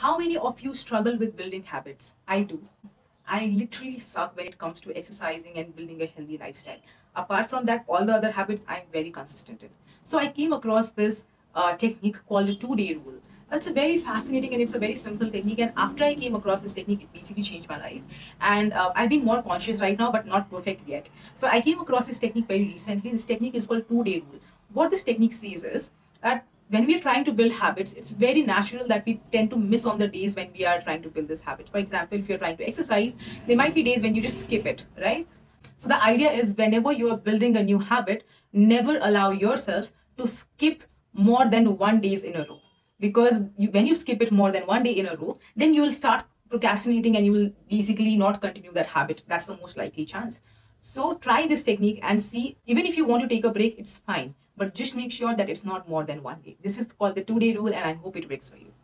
How many of you struggle with building habits? I do. I literally suck when it comes to exercising and building a healthy lifestyle. Apart from that, all the other habits I'm very consistent in. So I came across this technique called the 2-day rule. It's a very fascinating and it's a very simple technique. And after I came across this technique, it basically changed my life. And I've been more conscious right now, but not perfect yet. So I came across this technique very recently. This technique is called 2-day rule. What this technique says is that when we are trying to build habits, it's very natural that we tend to miss on the days when we are trying to build this habit. For example, if you're trying to exercise, there might be days when you just skip it, right? So the idea is whenever you are building a new habit, never allow yourself to skip more than 1 day in a row. Because when you skip it more than 1 day in a row, then you will start procrastinating and you will basically not continue that habit. That's the most likely chance. So try this technique and see, even if you want to take a break, it's fine. But just make sure that it's not more than 1 day. This is called the 2-day rule, and I hope it works for you.